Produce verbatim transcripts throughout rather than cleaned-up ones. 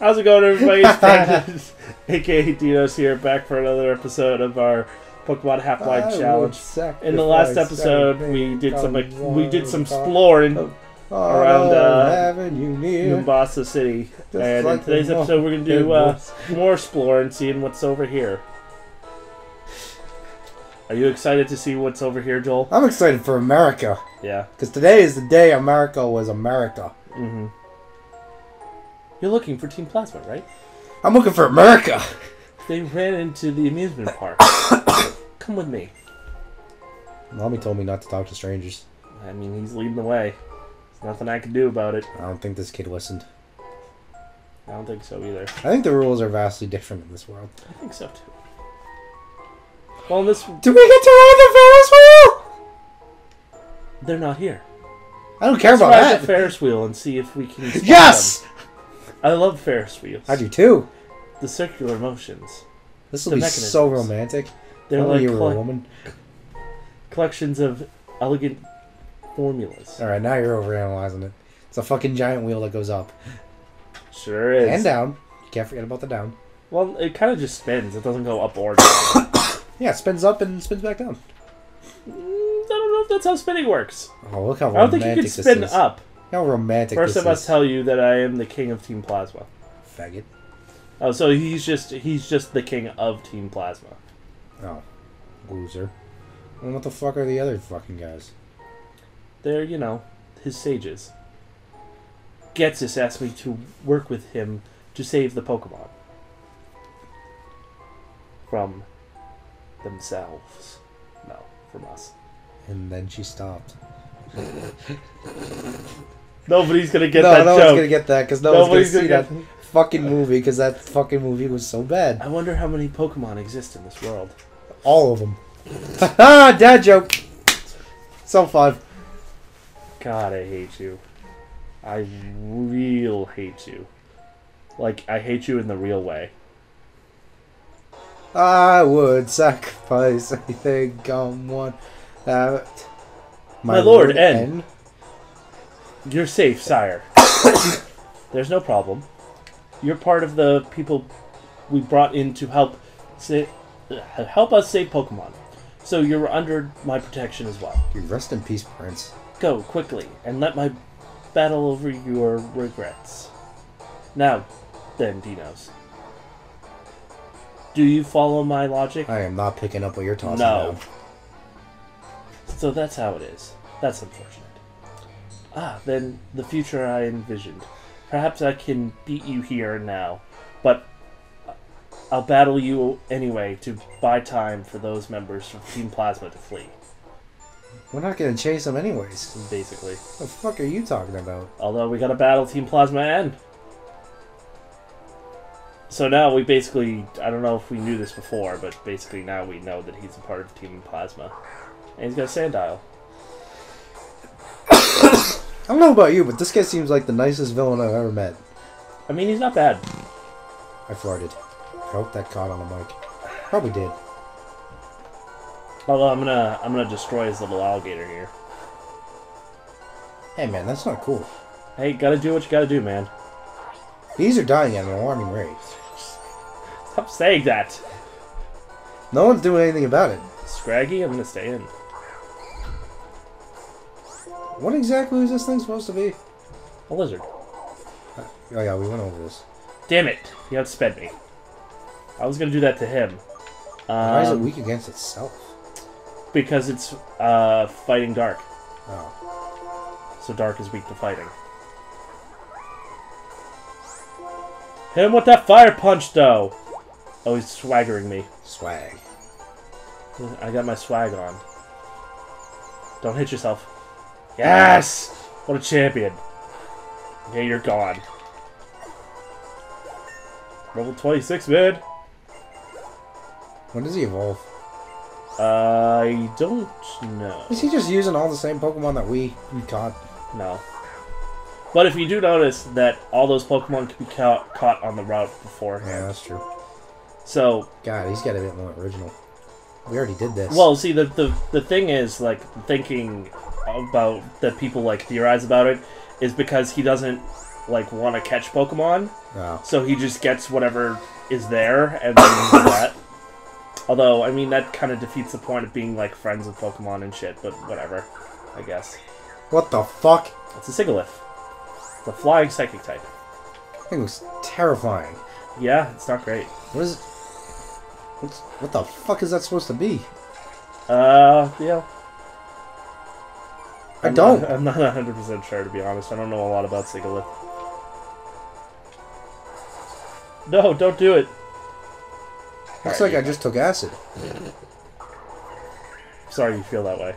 How's it going, everybody? It's Brandon, a k a. Dinos here, back for another episode of our Pokemon Half Blind Challenge. In the last episode, we did some like, we did some exploring around uh, Nimbasa City, and in today's episode, we're gonna do uh, more exploring, seeing what's over here. Are you excited to see what's over here, Joel? I'm excited for America. Yeah, because today is the day America was America. Mm-hmm. You're looking for Team Plasma, right? I'm looking for America! They ran into the amusement park. Come with me. Mommy told me not to talk to strangers. I mean, he's leading the way. There's nothing I can do about it. I don't think this kid listened. I don't think so either. I think the rules are vastly different in this world. I think so too. Well, this... Do we get to ride the Ferris wheel? They're not here. I don't care Let's about ride that. Ride the Ferris wheel and see if we can... Yes! Them. I love Ferris wheels. I do too. The circular motions. This will be mechanisms. So romantic. They're like you were a woman. Collections of elegant formulas. All right, now you're overanalyzing it. It's a fucking giant wheel that goes up. Sure is. And down. You can't forget about the down. Well, it kind of just spins. It doesn't go up or down. Yeah, it spins up and spins back down. Mm, I don't know if that's how spinning works. Oh, look how romantic I don't think you can this spin is. Up. How romantic First, this I must is. Tell you that I am the king of Team Plasma. Faggot. Oh, so he's just he's just the king of Team Plasma. Oh. Loser. And what the fuck are the other fucking guys? They're, you know, his sages. Getsus asked me to work with him to save the Pokemon. From themselves. No, from us. And then she stopped. Nobody's gonna get no, that no joke. No one's gonna get that because no nobody's one's gonna, gonna see gonna that fucking movie because that fucking movie was so bad. I wonder how many Pokemon exist in this world. All of them. Ah, dad joke. So fun. God, I hate you. I real hate you. Like I hate you in the real way. I would sacrifice anything on one. Uh, my, my lord, N. You're safe, sire. There's no problem. You're part of the people we brought in to help sa help us save Pokemon. So you're under my protection as well. Dude, rest in peace, Prince. Go, quickly, and let my battle over your regrets. Now, then, Dinos. Do you follow my logic? I am not picking up what you're talking about. No. Now. So that's how it is. That's unfortunate. Ah, then the future I envisioned. Perhaps I can beat you here and now, but I'll battle you anyway to buy time for those members from Team Plasma to flee. We're not going to chase them anyways. Basically. What the fuck are you talking about? Although we got to battle Team Plasma and... So now we basically... I don't know if we knew this before, but basically now we know that he's a part of Team Plasma. And he's got a Sandile. I don't know about you, but this guy seems like the nicest villain I've ever met. I mean, he's not bad. I farted. I hope that caught on the mic. Probably did. Although I'm gonna, I'm gonna destroy his little alligator here. Hey man, that's not cool. Hey, gotta do what you gotta do, man. These are dying at an alarming rate. Stop saying that. No one's doing anything about it. Scraggy, I'm gonna stay in. What exactly is this thing supposed to be? A lizard. Oh yeah, we went over this. Damn it! You outsped me. I was gonna do that to him. Um, Why is it weak against itself? Because it's uh, fighting dark. Oh. So dark is weak to fighting. Hit him with that fire punch, though. Oh, he's swaggering me. Swag. I got my swag on. Don't hit yourself. Yes! What a champion. Yeah, you're gone. Level twenty-six, mid. When does he evolve? Uh, I don't know. Is he just using all the same Pokemon that we, we caught? No. But if you do notice that all those Pokemon can be ca caught on the route beforehand. Yeah, that's true. So... God, he's got a bit more original. We already did this. Well, see, the, the, the thing is, like, thinking... about that people like theorize about it is because he doesn't like, want to catch Pokemon. Oh. So he just gets whatever is there and then that. Although, I mean, that kind of defeats the point of being, like, friends with Pokemon and shit, but whatever, I guess. What the fuck? It's a Sigilyph. It's a flying psychic type. That thing was terrifying. Yeah, it's not great. What is it? What's, what the fuck is that supposed to be? Uh, yeah. I I'm don't. Not, I'm not one hundred percent sure, to be honest. I don't know a lot about Sigilyph. No, don't do it. Looks right, like I just took acid. Sorry you feel that way.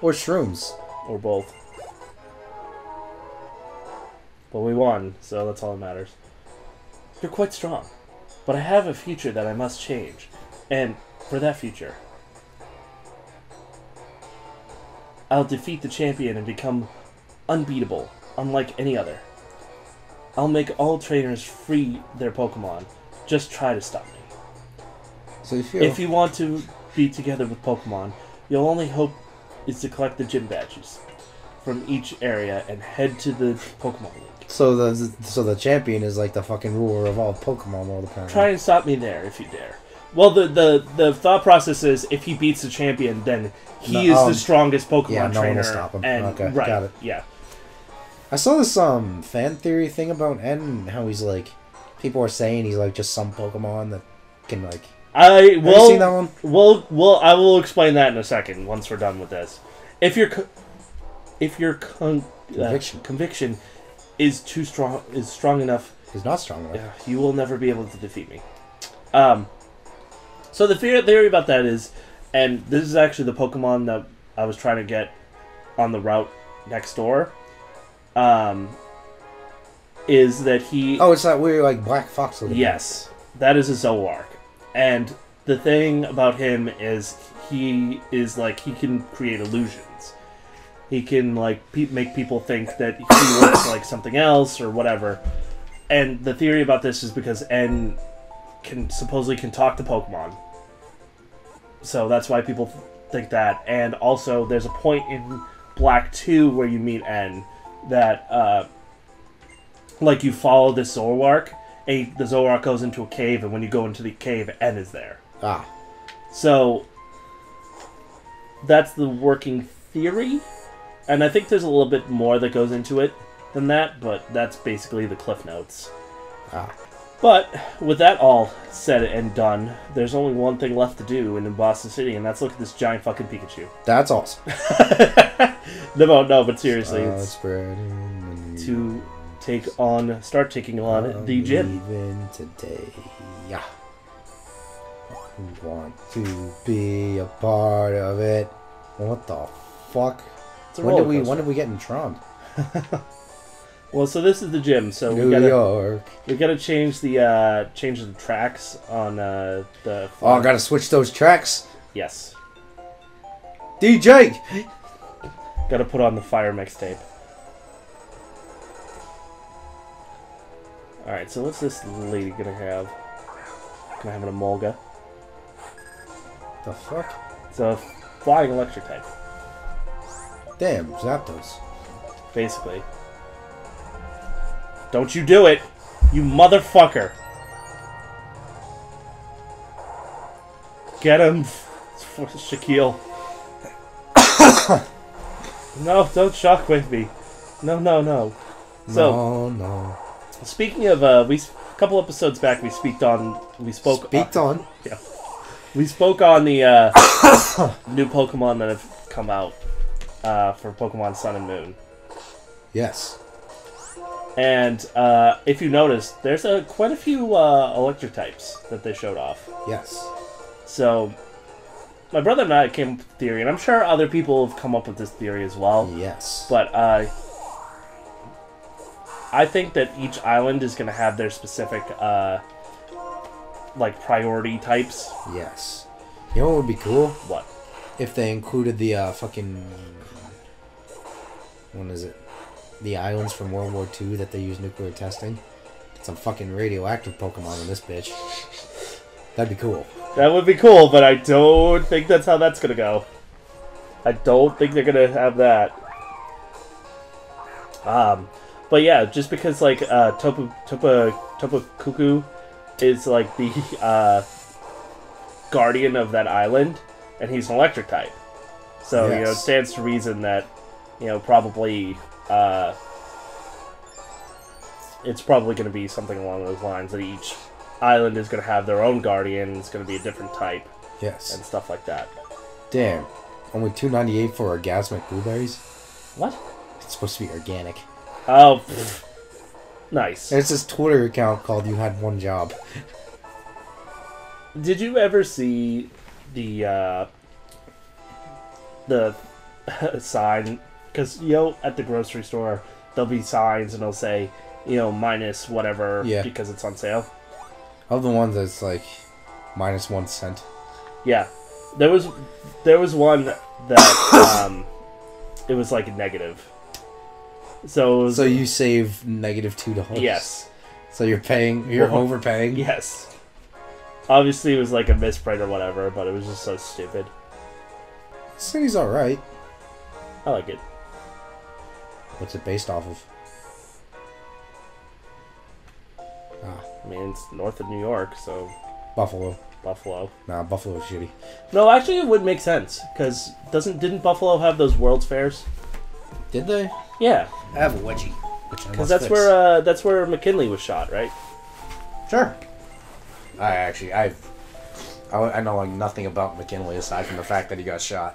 Or shrooms. Or both. But we won, so that's all that matters. You're quite strong. But I have a future that I must change. And for that future, I'll defeat the champion and become unbeatable, unlike any other. I'll make all trainers free their Pokemon. Just try to stop me. So if, if you want to be together with Pokemon, your only hope is to collect the gym badges from each area and head to the Pokemon League. So the so the champion is like the fucking ruler of all Pokemon all the time. Try and stop me there if you dare. Well, the the the thought process is if he beats the champion, then he no, is um, the strongest Pokemon yeah, no trainer. Yeah, no one will stop him. And, okay, right, got it. Yeah. I saw this um fan theory thing about N and how he's like. People are saying he's like just some Pokemon that can like. I will. Have you seen that one? Well, well, I will explain that in a second once we're done with this. If your, if your con conviction. Uh, conviction is too strong, is strong enough, is not strong enough, you will never be able to defeat me. Um, so the theory about that is, and this is actually the Pokemon that I was trying to get on the route next door. Um. Is that he... Oh, it's that weird, like, black fox. Yes. That is a Zoroark. And the thing about him is he is, like, he can create illusions. He can, like, pe make people think that he looks like something else or whatever. And the theory about this is because N can supposedly can talk to Pokemon. So that's why people think that. And also, there's a point in Black two where you meet N that, uh... like, you follow this Zoroark, and the Zoroark goes into a cave, and when you go into the cave, N is there. Ah. So, that's the working theory, and I think there's a little bit more that goes into it than that, but that's basically the cliff notes. Ah. But, with that all said and done, there's only one thing left to do in Boston City, and that's look at this giant fucking Pikachu. That's awesome. No, no, but seriously, uh, it's too... Take on, start taking on um, the gym. Even today, yeah. Want to be a part of it? What the fuck? When did we? When did we get in Trump? Well, so this is the gym. So New we gotta, York. We gotta change the uh, change the tracks on uh, the. Floor. Oh, gotta switch those tracks. Yes. D J, gotta put on the fire mixtape. Alright, so what's this lady gonna have? Gonna have an Emolga. The fuck? It's a flying electric type. Damn, Zapdos. Basically. Don't you do it! You motherfucker! Get him, Shaquille. No, don't shockwave me. No, no, no. So, no, no. Speaking of, uh, we a couple episodes back, we speaked on, we spoke Speaked on, on. Yeah, we spoke on the uh, new Pokemon that have come out uh, for Pokemon Sun and Moon. Yes. And uh, if you notice, there's a quite a few uh, electric types that they showed off. Yes. So, my brother and I came up with the theory, and I'm sure other people have come up with this theory as well. Yes. But. Uh, I think that each island is going to have their specific, uh, like, priority types. Yes. You know what would be cool? What? If they included the, uh, fucking... What is it? The islands from World War Two that they use nuclear testing. Some fucking radioactive Pokemon in this bitch. That'd be cool. That would be cool, but I don't think that's how that's going to go. I don't think they're going to have that. Um... But yeah, just because like uh, Topa Topa Topa Cuckoo is like the uh, guardian of that island, and he's an electric type, so yes. you know it stands to reason that you know probably uh, it's probably going to be something along those lines, that each island is going to have their own guardian. It's going to be a different type, yes, and stuff like that. Damn, only two ninety-eight for orgasmic blueberries. What? It's supposed to be organic. Oh, pfft. Nice. There's this Twitter account called You Had One Job. Did you ever see the, uh, the sign? Because, you know, at the grocery store, there'll be signs and they'll say, you know, minus whatever yeah. because it's on sale. Of the ones that's, like, minus one cent. Yeah. There was, there was one that, um, it was, like, negative. So, was, so you save negative two dollars. Yes. So you're paying. You're well, overpaying. Yes. Obviously, it was like a misprint or whatever, but it was just so stupid. City's all right. I like it. What's it based off of? Ah, I mean it's north of New York, so Buffalo. Buffalo. Nah, Buffalo's shitty. No, actually, it would make sense because doesn't didn't Buffalo have those World's Fairs? Did they? Yeah. I have a wedgie. Because that's fixed. where uh, that's where McKinley was shot, right? Sure. I actually I've I, I know like nothing about McKinley aside from the fact that he got shot.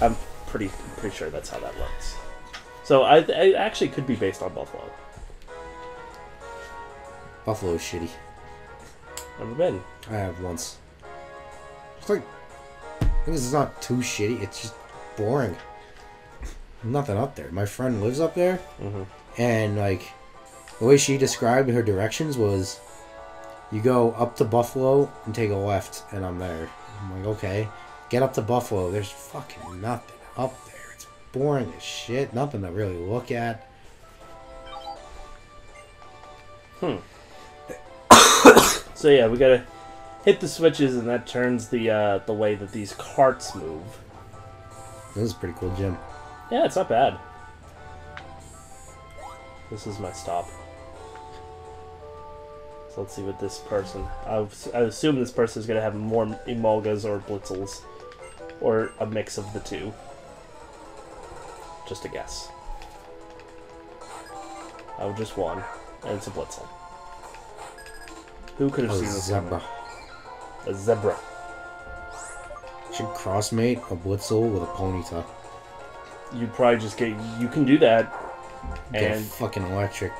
I'm pretty pretty sure that's how that works. So I it actually could be based on Buffalo. Buffalo's shitty. Never been. I have once. It's like I think this is not too shitty. It's just boring. Nothing up there. My friend lives up there, mm-hmm. and like the way she described her directions was, you go up to Buffalo and take a left, and I'm there. I'm like, okay, get up to Buffalo. There's fucking nothing up there. It's boring as shit. Nothing to really look at. Hmm. So yeah, we gotta hit the switches, and that turns the uh, the way that these carts move. This is a pretty cool gym. Yeah, it's not bad. This is my stop. So let's see what this person... I, I assume this person is going to have more Emolgas or Blitzels. Or a mix of the two. Just a guess. Oh, just one. And it's a Blitzel. Who could have seen this coming? A zebra. Should crossmate a Blitzel with a Ponyta. You probably just get. You can do that. Get and fucking electric.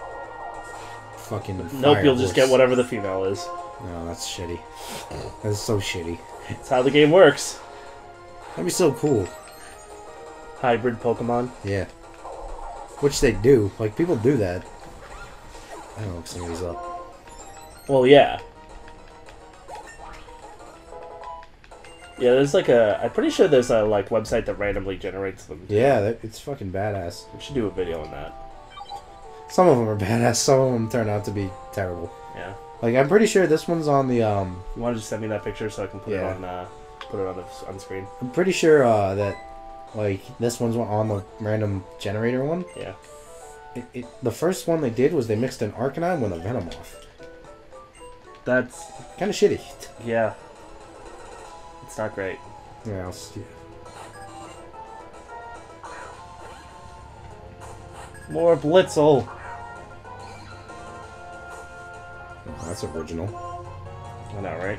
Fucking. Nope, you'll horse. Just get whatever the female is. No, that's shitty. That's so shitty. That's how the game works. That'd be so cool. Hybrid Pokemon? Yeah. Which they do. Like, people do that. I don't know if somebody's up. Well, yeah. Yeah, there's like a... I'm pretty sure there's a like website that randomly generates them. Yeah, that, it's fucking badass. We should do a video on that. Some of them are badass. Some of them turn out to be terrible. Yeah. Like, I'm pretty sure this one's on the... Um, you want to just send me that picture so I can put yeah. it on uh, put it on the on screen? I'm pretty sure uh, that like this one's on the random generator one. Yeah. It, it, the first one they did was they mixed an Arcanine with a Venomoth. That's... kind of shitty. Yeah. It's not great. Yeah, I'll see. More Blitzel! Oh, that's original. I know, right?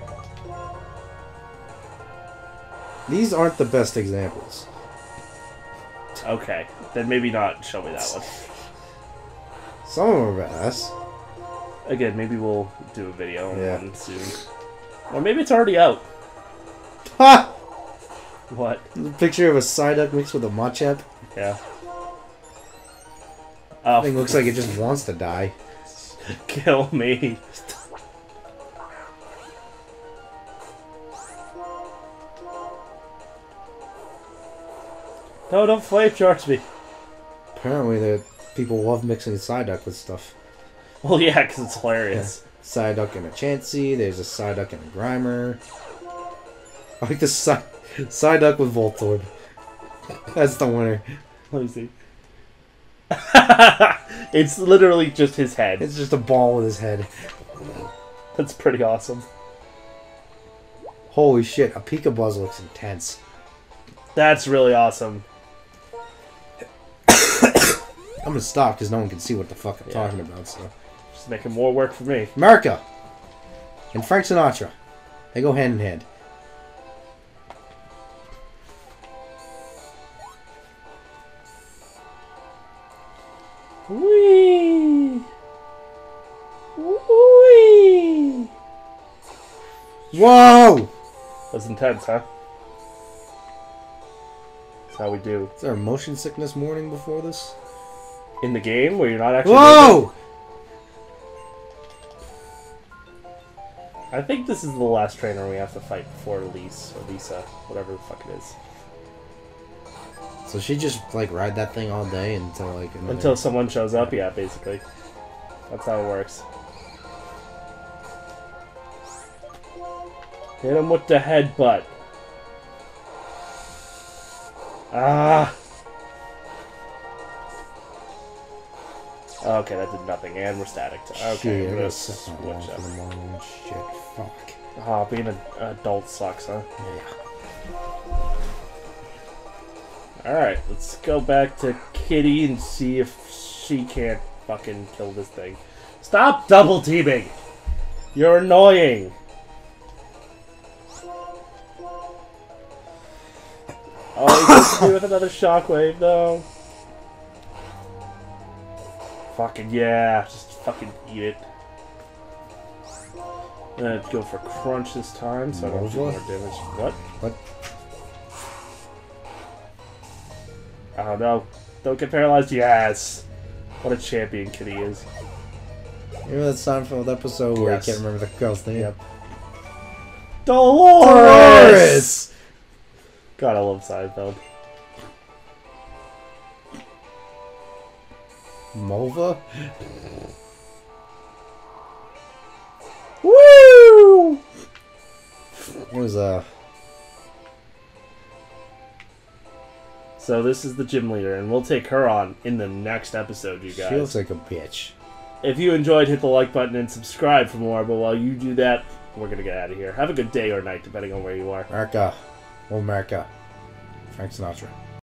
These aren't the best examples. Okay, then maybe not show me that one. Some of them are badass. Again, maybe we'll do a video on yeah. one soon. Or maybe it's already out. Ha! What? The picture of a Psyduck mixed with a Machamp. Yeah. Oh, thing looks like it just wants to die. Kill me. No, don't flame charge me. Apparently the people love mixing Psyduck with stuff. Well, yeah, because it's hilarious. Yeah. Psyduck and a Chansey, there's a Psyduck and a Grimer. I like the Psy Psyduck with Voltorb. That's the winner. Let me see. It's literally just his head. It's just a ball with his head. That's pretty awesome. Holy shit, a Pika Buzz looks intense. That's really awesome. I'm gonna stop because no one can see what the fuck I'm yeah. talking about, so. Just making more work for me. America! And Frank Sinatra. They go hand in hand. Whee! Whee! Whoa! That's intense, huh? That's how we do. Is there a motion sickness warning before this? In the game where you're not actually... Whoa! I think this is the last trainer we have to fight before Elise, or Lisa, whatever the fuck it is. So she just, like, ride that thing all day until, like... Another... Until someone shows up, yeah, basically. That's how it works. Hit him with the headbutt. Ah! Okay, that did nothing, and we're static. Okay, we're gonna switch up. Shit, fuck. Ah, being an adult sucks, huh? Yeah. Alright, let's go back to Kitty and see if she can't fucking kill this thing. Stop double teaming! You're annoying! Oh, he gets me with another shockwave, though. Fucking yeah, just fucking eat it. I'm gonna go for crunch this time, so I don't do more damage. What? What? Oh no. Don't get paralyzed. Yes! What a champion Kitty is. Remember that Seinfeld episode where yes. I can't remember the girl's name? Yep. Dolores! Dolores! God, I love Seinfeld. Mulva? Woo! What was uh? So this is the gym leader, and we'll take her on in the next episode, you guys. She looks like a bitch. If you enjoyed, hit the like button and subscribe for more, but while you do that, we're gonna get out of here. Have a good day or night, depending on where you are. America. Oh, America. Frank Sinatra.